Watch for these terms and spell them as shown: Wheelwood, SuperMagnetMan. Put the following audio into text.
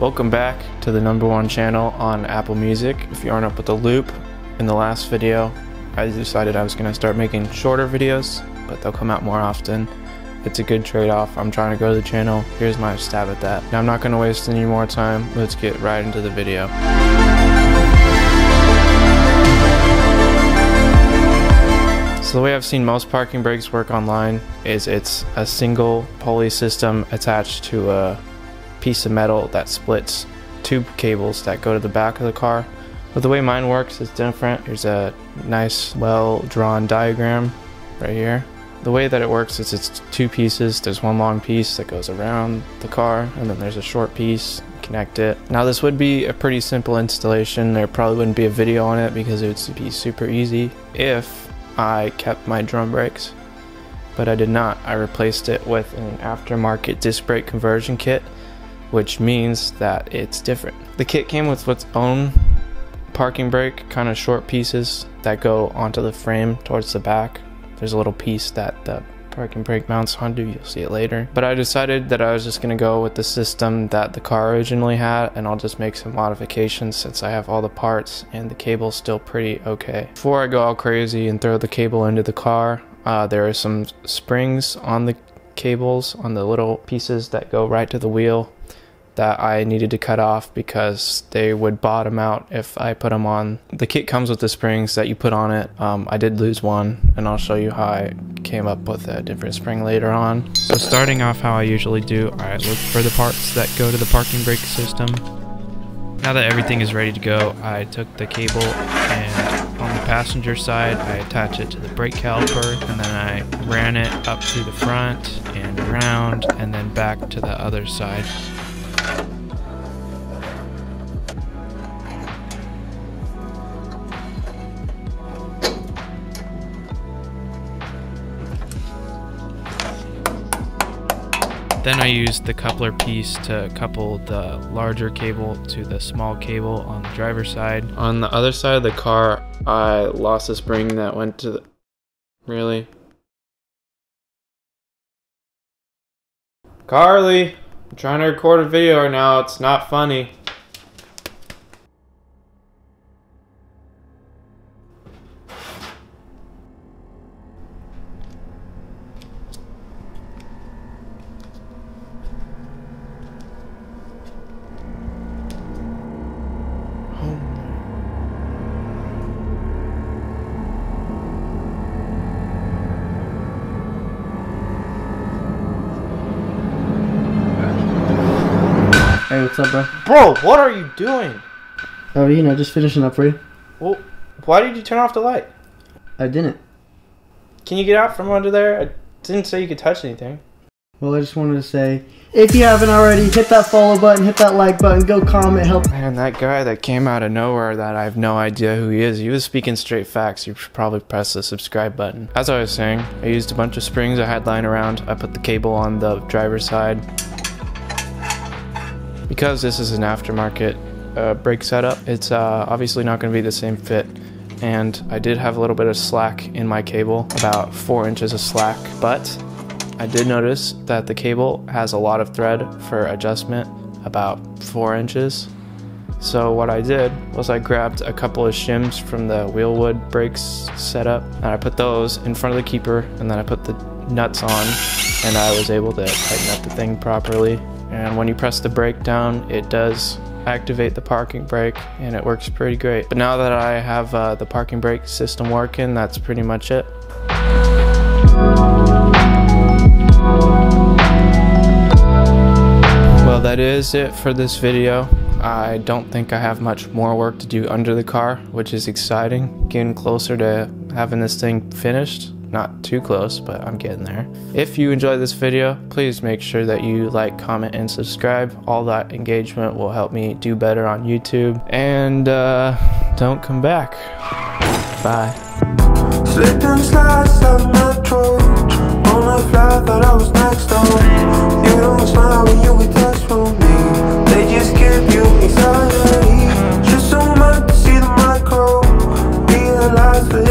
Welcome back to the #1 channel on Apple Music. If you aren't up with the loop, in the last video I decided I was going to start making shorter videos, but they'll come out more often. It's a good trade-off. I'm trying to grow the channel. Here's my stab at that. Now I'm not going to waste any more time. Let's get right into the video. So the way I've seen most parking brakes work online is it's a single pulley system attached to a piece of metal that splits two cables that go to the back of the car. But the way mine works is different. There's a nice well-drawn diagram right here. The way that it works is it's two pieces. There's one long piece that goes around the car, and then there's a short piece, connect it. Now this would be a pretty simple installation. There probably wouldn't be a video on it because it would be super easy if I kept my drum brakes, but I did not. I replaced it with an aftermarket disc brake conversion kit, which means that it's different. The kit came with its own parking brake, kind of short pieces that go onto the frame towards the back. There's a little piece that the parking brake mounts onto, you'll see it later. But I decided that I was just gonna go with the system that the car originally had, and I'll just make some modifications since I have all the parts and the cable's still pretty okay. Before I go all crazy and throw the cable into the car, there are some springs on the cables, on the little pieces that go right to the wheel, that I needed to cut off because they would bottom out if I put them on. The kit comes with the springs that you put on it. I did lose one, and I'll show you how I came up with a different spring later on. So starting off how I usually do, I look for the parts that go to the parking brake system. Now that everything is ready to go, I took the cable, and on the passenger side I attach it to the brake caliper, and then I ran it up to the front and around and then back to the other side. Then I used the coupler piece to couple the larger cable to the small cable on the driver's side. On the other side of the car, I lost a spring that went to the... Really? Carly! I'm trying to record a video right now, it's not funny. Hey, what's up, bro? Bro, what are you doing? Oh, you know, just finishing up for you. Well, why did you turn off the light? I didn't. Can you get out from under there? I didn't say you could touch anything. Well, I just wanted to say, if you haven't already, hit that follow button, hit that like button, go comment, help. Man, that guy that came out of nowhere that I have no idea who he is, he was speaking straight facts. You should probably press the subscribe button. As I was saying, I used a bunch of springs I had lying around. I put the cable on the driver's side. Because this is an aftermarket brake setup, it's obviously not going to be the same fit, and I did have a little bit of slack in my cable, about 4 inches of slack, but I did notice that the cable has a lot of thread for adjustment, about 4 inches. So what I did was I grabbed a couple of shims from the Wheelwood brakes setup, and I put those in front of the keeper, and then I put the nuts on, and I was able to tighten up the thing properly. And when you press the brake down, it does activate the parking brake, and it works pretty great. But now that I have the parking brake system working, that's pretty much it. Well, that is it for this video. I don't think I have much more work to do under the car, which is exciting. Getting closer to having this thing finished. Not too close, but I'm getting there. If you enjoyed this video, please make sure that you like, comment, and subscribe. All that engagement will help me do better on YouTube. And don't come back. Bye. Slip and slides of metro on a flight that I was next on. You don't smile when you attach from me. They just give you anxiety. Just so much to see the micro. Realize that